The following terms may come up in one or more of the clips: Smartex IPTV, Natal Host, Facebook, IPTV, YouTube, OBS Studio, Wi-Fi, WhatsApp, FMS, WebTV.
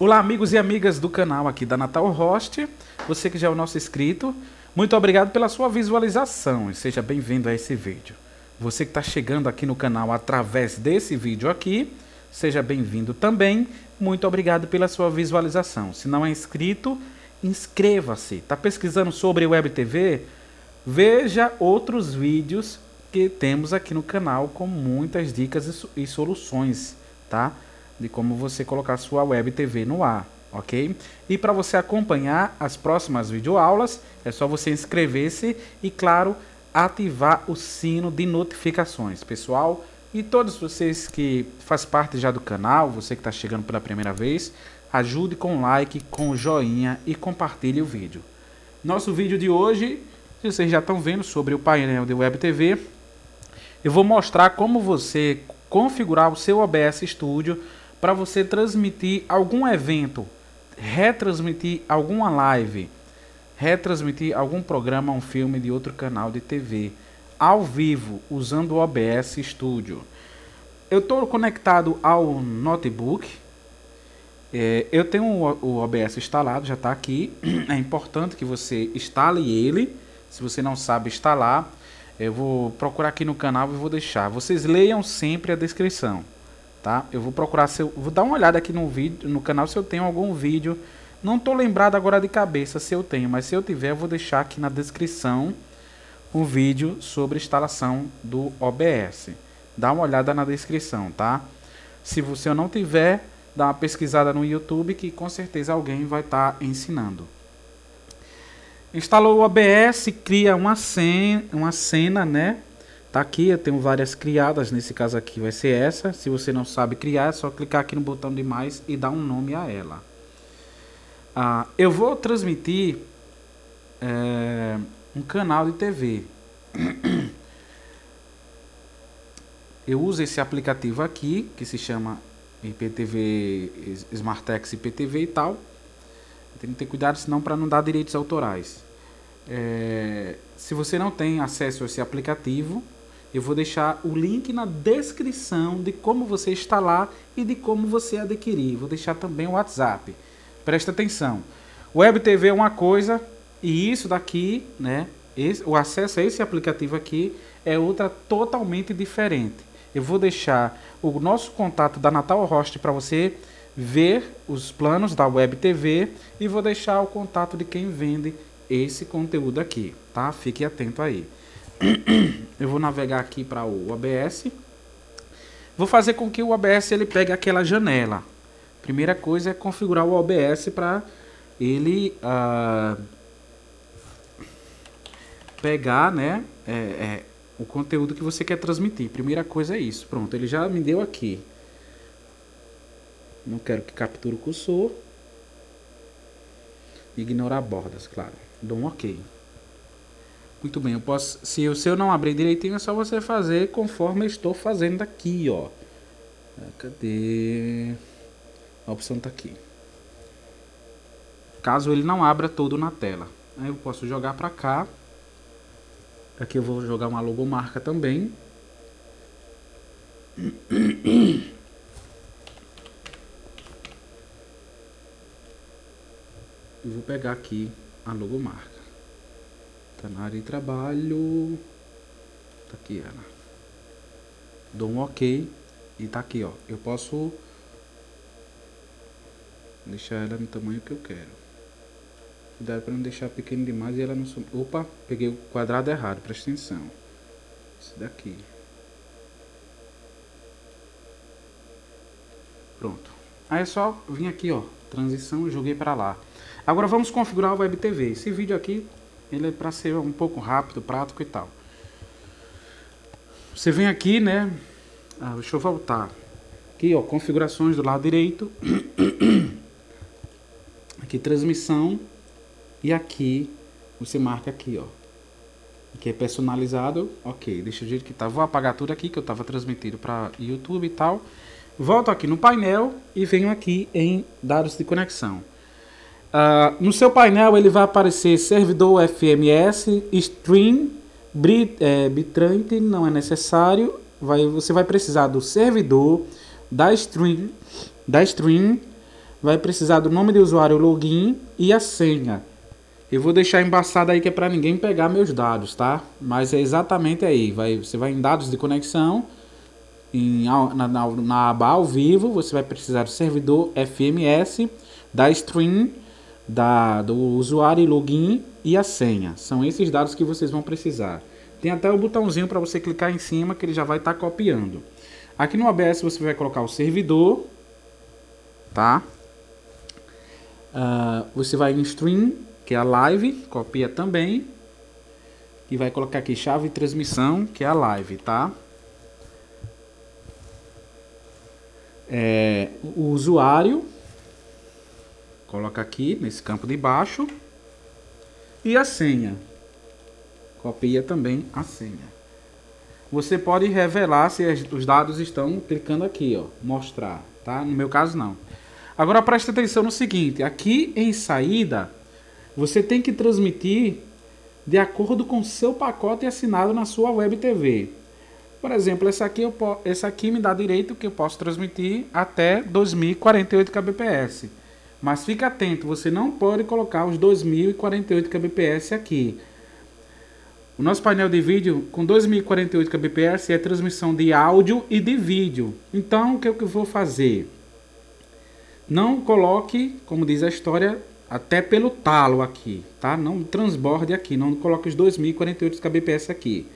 Olá amigos e amigas do canal aqui da Natal Host, você que já é o nosso inscrito, muito obrigado pela sua visualização e seja bem-vindo a esse vídeo. Você que está chegando aqui no canal através desse vídeo aqui, seja bem-vindo também, muito obrigado pela sua visualização. Se não é inscrito, inscreva-se. Está pesquisando sobre WebTV? Veja outros vídeos que temos aqui no canal com muitas dicas e soluções, tá? De como você colocar sua web TV no ar, ok? E para você acompanhar as próximas videoaulas, é só você inscrever-se e, claro, ativar o sino de notificações. Pessoal, e todos vocês que faz parte já do canal, você que está chegando pela primeira vez, ajude com like, com joinha e compartilhe o vídeo. Nosso vídeo de hoje, vocês já estão vendo sobre o painel de web TV, eu vou mostrar como você configurar o seu OBS Studio para você transmitir algum evento, retransmitir alguma live, retransmitir algum programa, um filme de outro canal de TV, ao vivo, usando o OBS Studio. Eu estou conectado ao notebook, eu tenho o OBS instalado, já está aqui, é importante que você instale ele, se você não sabe instalar, eu vou procurar aqui no canal e vou deixar. Vocês leiam sempre a descrição. Tá? Eu vou procurar, vou dar uma olhada aqui no vídeo, no canal, se eu tenho algum vídeo. Não estou lembrado agora de cabeça se eu tenho, mas se eu tiver, eu vou deixar aqui na descrição um vídeo sobre instalação do OBS. Dá uma olhada na descrição, tá? Se você não tiver, dá uma pesquisada no YouTube que com certeza alguém vai estar ensinando. Instalou o OBS, cria uma cena, né? Tá aqui, eu tenho várias criadas, nesse caso aqui vai ser essa. Se você não sabe criar, é só clicar aqui no botão de mais e dar um nome a ela. Eu vou transmitir um canal de TV. Eu uso esse aplicativo aqui, que se chama IPTV, Smartex IPTV e tal. Tem que ter cuidado, senão para não dar direitos autorais. Se você não tem acesso a esse aplicativo, eu vou deixar o link na descrição de como você instalar e de como você adquirir. Vou deixar também o WhatsApp. Presta atenção. Web TV é uma coisa e isso daqui, né? O acesso a esse aplicativo aqui é outra totalmente diferente. Eu vou deixar o nosso contato da Natal Host para você ver os planos da Web TV e vou deixar o contato de quem vende esse conteúdo aqui, tá? Fique atento aí. Eu vou navegar aqui para o OBS. Vou fazer com que o OBS ele pegue aquela janela. Primeira coisa é configurar o OBS para ele pegar, né, o conteúdo que você quer transmitir. Primeira coisa é isso. Pronto, ele já me deu aqui. Não quero que capture o cursor. Ignorar bordas, claro. Dou um ok. Muito bem, eu posso, se eu não abrir direitinho, é só você fazer conforme eu estou fazendo aqui, ó. Cadê? A opção tá aqui. Caso ele não abra todo na tela. Aí eu posso jogar para cá. Aqui eu vou jogar uma logomarca também. E vou pegar aqui a logomarca. Tá na área de trabalho. Tá aqui ela. Dou um ok. E tá aqui, ó. Eu posso deixar ela no tamanho que eu quero. Cuidado para não deixar pequeno demais e ela não sumir. Opa, peguei o quadrado errado. Presta atenção. Esse daqui. Pronto. Aí é só vir aqui, ó. Transição e joguei para lá. Agora vamos configurar o Web TV. Esse vídeo aqui ele é para ser um pouco rápido, prático e tal. Você vem aqui, né? Deixa eu voltar. Aqui, ó, configurações do lado direito. Aqui transmissão e aqui você marca aqui, ó. Aqui é personalizado. Ok, deixa o jeito que tá. Vou apagar tudo aqui que eu tava transmitindo para YouTube e tal. Volto aqui no painel e venho aqui em dados de conexão. No seu painel ele vai aparecer servidor FMS, stream, bitrate não é necessário. Você vai precisar do servidor, da stream, vai precisar do nome de usuário, login e a senha. Eu vou deixar embaçado aí que é para ninguém pegar meus dados, tá? Mas é exatamente aí. Você vai em dados de conexão, na aba ao vivo, você vai precisar do servidor FMS, da stream, do usuário, login e a senha. São esses dados que vocês vão precisar. Tem até o botãozinho para você clicar em cima que ele já vai estar copiando. Aqui no OBS você vai colocar o servidor, tá? Você vai em stream, que é a live, copia também. E vai colocar aqui chave de transmissão, que é a live, tá? O usuário, coloca aqui nesse campo de baixo. E a senha, copia também a senha. Você pode revelar se os dados estão clicando aqui, ó, mostrar, tá? No meu caso não. Agora presta atenção no seguinte, aqui em saída, você tem que transmitir de acordo com o seu pacote assinado na sua Web TV. Por exemplo, essa aqui me dá direito que eu posso transmitir até 2048 kbps. Mas fica atento, você não pode colocar os 2048 kbps aqui. O nosso painel de vídeo com 2048 kbps é transmissão de áudio e de vídeo. Então, o que eu vou fazer? Não coloque, como diz a história, até pelo talo aqui, tá? Não transborde aqui, não coloque os 2048 kbps aqui.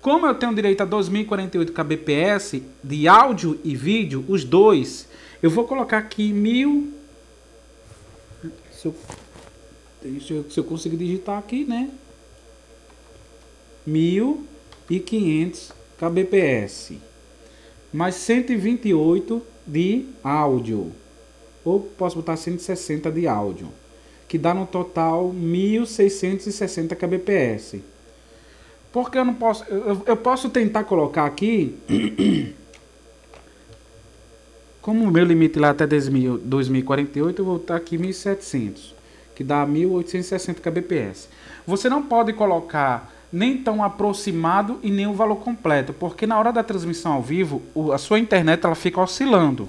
Como eu tenho direito a 2048 kbps de áudio e vídeo, os dois, eu vou colocar aqui 1000... Se eu conseguir digitar aqui, né? 1500 kbps, mais 128 de áudio, ou posso botar 160 de áudio, que dá no total 1660 kbps. Porque eu não posso, eu posso tentar colocar aqui, como o meu limite lá até 2048, eu vou botar aqui 1700, que dá 1860 kbps. Você não pode colocar nem tão aproximado e nem o valor completo, porque na hora da transmissão ao vivo, a sua internet ela fica oscilando.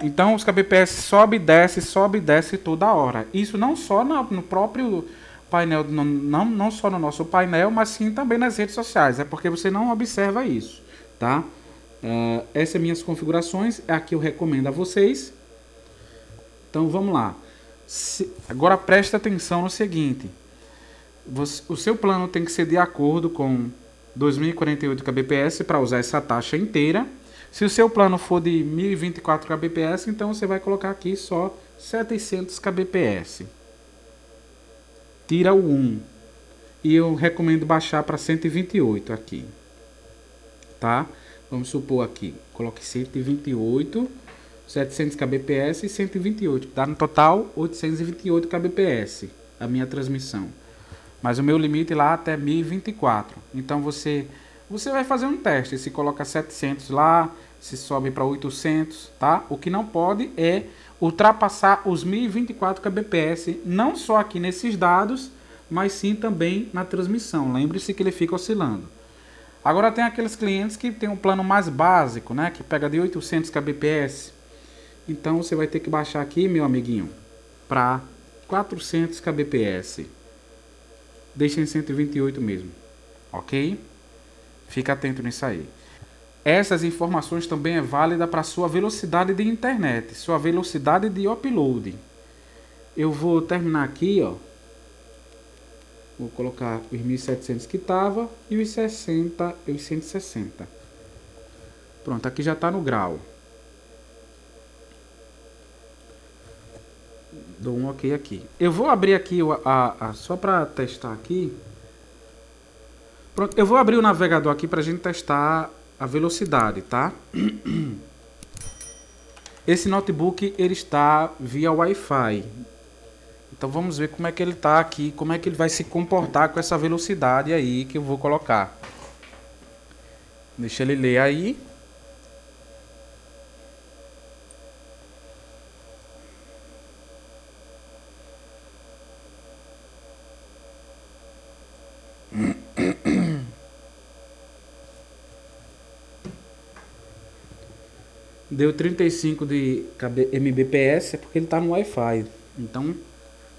Então os kbps sobe e desce toda hora. Isso não só no próprio painel, não só no nosso painel, mas sim também nas redes sociais. É porque você não observa isso, tá? Essas são minhas configurações, é a que eu recomendo a vocês. Então vamos lá. Agora presta atenção no seguinte. O seu plano tem que ser de acordo com 2048 kbps para usar essa taxa inteira. Se o seu plano for de 1024 kbps, então você vai colocar aqui só 700 kbps. Tira o 1. E eu recomendo baixar para 128 aqui. Tá? Vamos supor aqui. Coloque 128, 700 kbps e 128. Dá no total 828 kbps a minha transmissão. Mas o meu limite lá até 1024. Então você vai fazer um teste. Se coloca 700 lá, se sobe para 800, tá? O que não pode é ultrapassar os 1024 kbps. Não só aqui nesses dados, mas sim também na transmissão. Lembre-se que ele fica oscilando. Agora tem aqueles clientes que tem um plano mais básico, né? Que pega de 800 kbps. Então você vai ter que baixar aqui, meu amiguinho, para 400 kbps. Deixa em 128 mesmo, ok? Fica atento nisso aí. Essas informações também é válida para sua velocidade de internet, sua velocidade de upload. Eu vou terminar aqui, ó. Vou colocar os 1700 que estava e os 60 e os 160. Pronto, aqui já está no grau. Dou um ok aqui. Eu vou abrir aqui, só para testar aqui. Pronto, eu vou abrir o navegador aqui para a gente testar a velocidade, tá? Esse notebook, ele está via Wi-Fi. Então vamos ver como é que ele está aqui, como é que ele vai se comportar com essa velocidade aí que eu vou colocar. Deixa ele ler aí. deu 35 de Mbps, é porque ele está no Wi-Fi, então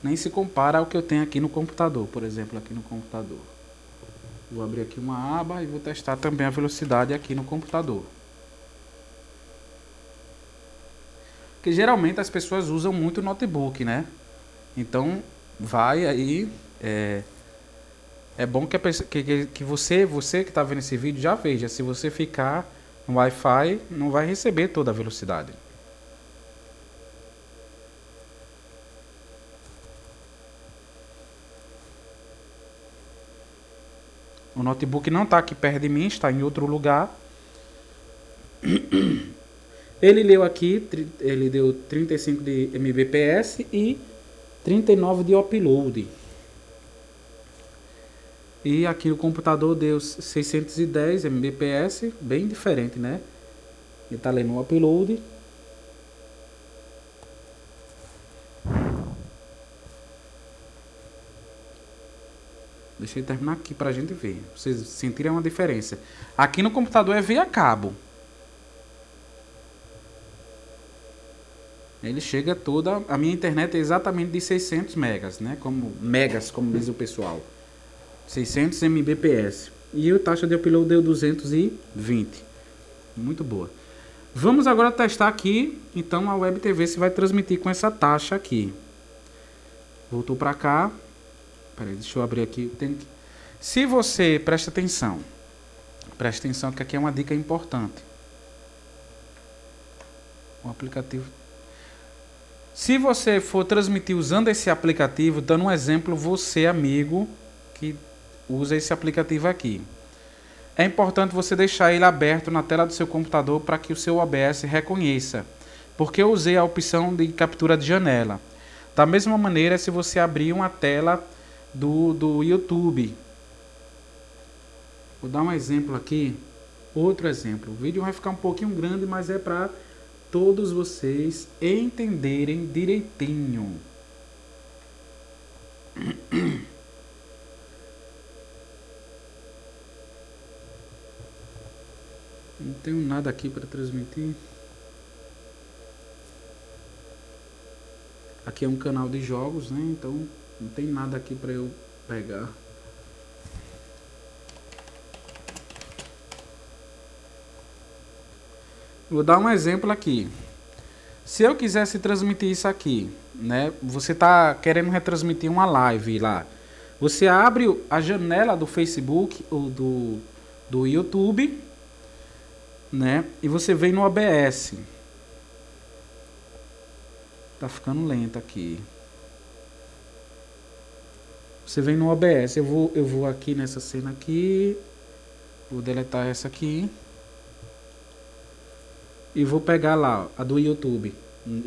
nem se compara ao que eu tenho aqui no computador, por exemplo, aqui no computador. Vou abrir aqui uma aba e vou testar também a velocidade aqui no computador. Porque geralmente as pessoas usam muito notebook, né? Então vai aí, é bom que você que está vendo esse vídeo já veja. Se você ficar no Wi-Fi, não vai receber toda a velocidade. O notebook não está aqui perto de mim, está em outro lugar. Ele leu aqui, ele deu 35 de Mbps e 39 de upload. E aqui o computador deu 610 Mbps, bem diferente, né? Ele tá lendo o upload. Deixa eu terminar aqui pra gente ver, vocês sentirem uma diferença. Aqui no computador é via cabo. Ele chega toda... A minha internet é exatamente de 600 megas, né? Como diz o pessoal. 600 Mbps. E a taxa de upload deu 220. Muito boa. Vamos agora testar aqui. Então a WebTV se vai transmitir com essa taxa aqui. Voltou para cá. Peraí, deixa eu abrir aqui. Se você presta atenção. Presta atenção que aqui é uma dica importante. O aplicativo... Se você for transmitir usando esse aplicativo, dando um exemplo, você amigo que usa esse aplicativo aqui, é importante você deixar ele aberto na tela do seu computador para que o seu OBS reconheça, porque eu usei a opção de captura de janela. Da mesma maneira, se você abrir uma tela do YouTube, vou dar um exemplo aqui, outro exemplo, o vídeo vai ficar um pouquinho grande, mas é para todos vocês entenderem direitinho. Não tenho nada aqui para transmitir. Aqui é um canal de jogos, né? Então não tem nada aqui para eu pegar. Vou dar um exemplo aqui. Se eu quisesse transmitir isso aqui, né? Você está querendo retransmitir uma live lá. Você abre a janela do Facebook ou do YouTube, né? E você vem no OBS. Tá ficando lento aqui. Você vem no OBS. Eu vou aqui nessa cena aqui. Vou deletar essa aqui. E vou pegar lá a do YouTube.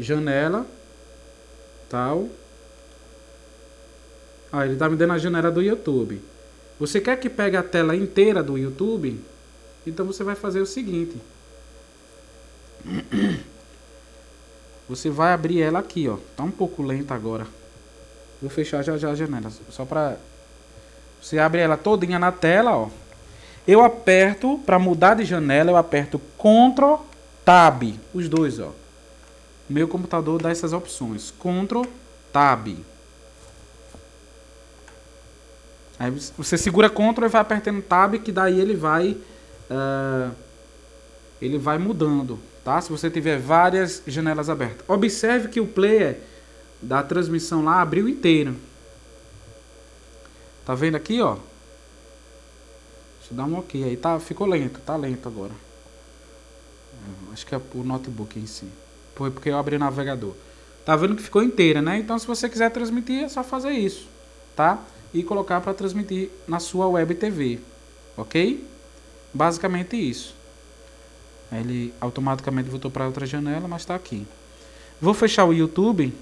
Janela. Tal. Ah, ele tá me dando a janela do YouTube. Você quer que pegue a tela inteira do YouTube? Então você vai fazer o seguinte. Você vai abrir ela aqui, ó. Tá um pouco lenta agora. Vou fechar já já a janela. Só pra... Você abre ela todinha na tela, ó. Eu aperto, pra mudar de janela, eu aperto Ctrl Tab. Os dois, ó. Meu computador dá essas opções. Ctrl Tab. Aí você segura Ctrl e vai apertando Tab, que daí ele vai mudando, tá? Se você tiver várias janelas abertas. Observe que o player da transmissão lá abriu inteiro. Tá vendo aqui, ó? Deixa eu dar um ok aí. Tá, ficou lento, tá lento agora. Acho que é o notebook em si. Foi porque eu abri o navegador. Tá vendo que ficou inteira, né? Então se você quiser transmitir, é só fazer isso, tá? E colocar para transmitir na sua web TV, ok? Basicamente isso. Ele automaticamente voltou para outra janela, mas está aqui. Vou fechar o YouTube,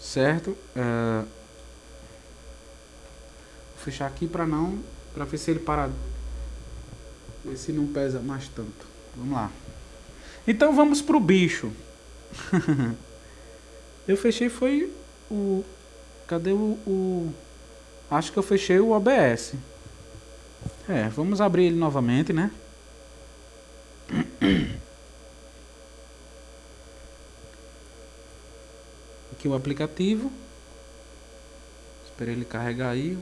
certo? Vou fechar aqui para ver se ele para, ver se não pesa mais tanto. Vamos lá. Então vamos pro bicho. Eu fechei foi o... Cadê o... Acho que eu fechei o OBS. Vamos abrir ele novamente, né? Aqui o aplicativo. Espera ele carregar aí.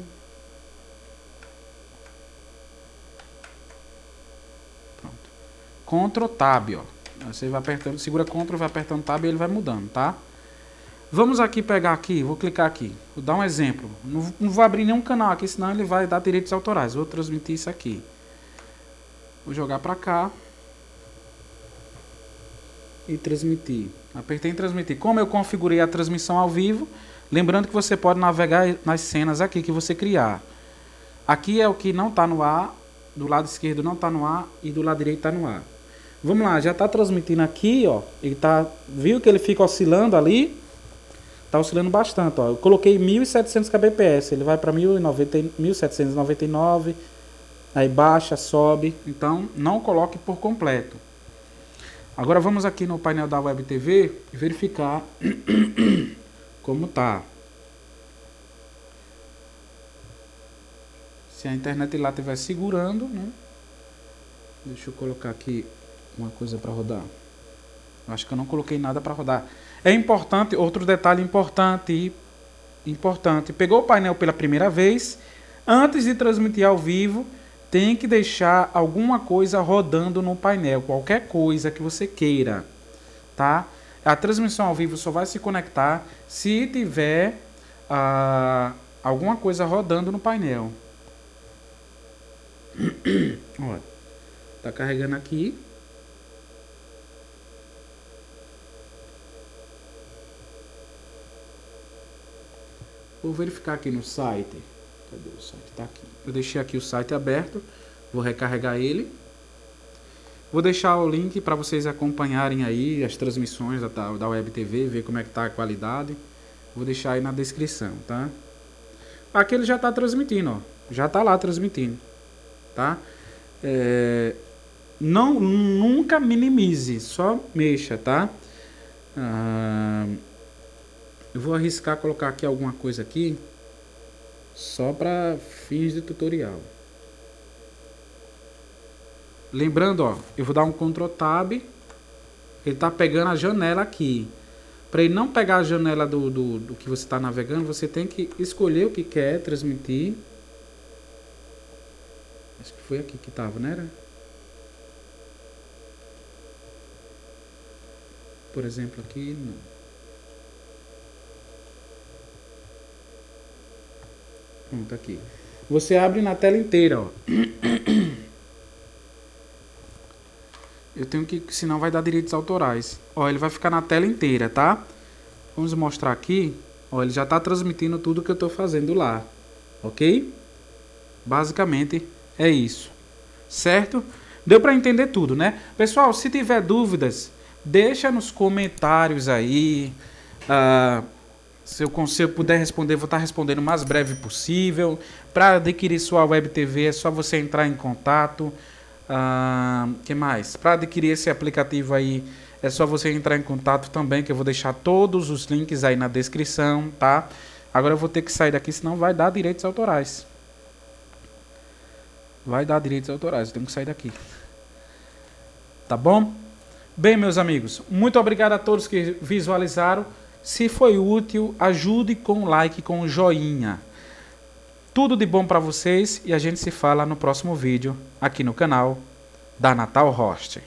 Pronto. Ctrl Tab, ó. Você vai apertando, segura Ctrl, vai apertando Tab e ele vai mudando, tá? Vamos aqui pegar aqui, vou clicar aqui. Vou dar um exemplo. Não vou abrir nenhum canal aqui, senão ele vai dar direitos autorais. Vou transmitir isso aqui. Vou jogar pra cá. E transmitir. Apertei em transmitir. Como eu configurei a transmissão ao vivo, lembrando que você pode navegar nas cenas aqui que você criar. Aqui é o que não está no ar. Do lado esquerdo não está no ar e do lado direito está no ar. Vamos lá, já está transmitindo aqui, ó. Ele tá, viu que ele fica oscilando ali? Tá oscilando bastante, ó. Eu coloquei 1700 kbps, ele vai para 1799, aí baixa, sobe. Então, não coloque por completo. Agora vamos aqui no painel da Web TV e verificar como tá. Se a internet lá estiver segurando, né? Deixa eu colocar aqui uma coisa para rodar. Acho que eu não coloquei nada para rodar. É importante, outro detalhe importante. Pegou o painel pela primeira vez, antes de transmitir ao vivo, tem que deixar alguma coisa rodando no painel, qualquer coisa que você queira, tá? A transmissão ao vivo só vai se conectar se tiver alguma coisa rodando no painel. Olha, tá carregando aqui. Vou verificar aqui no site. Cadê o site? Tá aqui. Eu deixei aqui o site aberto. Vou recarregar ele. Vou deixar o link para vocês acompanharem aí as transmissões da Web TV, ver como é que tá a qualidade. Vou deixar aí na descrição, tá? Aqui ele já tá transmitindo, ó. Já tá lá transmitindo, tá? Não, nunca minimize, só mexa, tá? Eu vou arriscar colocar aqui alguma coisa aqui, só para fins de tutorial. Lembrando, ó, eu vou dar um Ctrl Tab. Ele tá pegando a janela aqui. Para ele não pegar a janela do que você está navegando, você tem que escolher o que quer transmitir. Acho que foi aqui que tava, né? Era? Por exemplo, aqui não. Pronto, aqui. Você abre na tela inteira, ó. Eu tenho que, senão vai dar direitos autorais. Ó, ele vai ficar na tela inteira, tá? Vamos mostrar aqui. Ó, ele já tá transmitindo tudo que eu tô fazendo lá, ok? Basicamente é isso, certo? Deu para entender tudo, né? Pessoal, se tiver dúvidas, deixa nos comentários aí. Se eu puder responder, vou estar respondendo o mais breve possível. Para adquirir sua Web TV é só você entrar em contato. Que mais? Para adquirir esse aplicativo aí é só você entrar em contato também, que eu vou deixar todos os links aí na descrição, tá? Agora eu vou ter que sair daqui, senão vai dar direitos autorais. Vai dar direitos autorais, eu tenho que sair daqui. Tá bom? Bem, meus amigos, muito obrigado a todos que visualizaram. Se foi útil, ajude com o like, com o joinha. Tudo de bom para vocês e a gente se fala no próximo vídeo aqui no canal da Natal Host.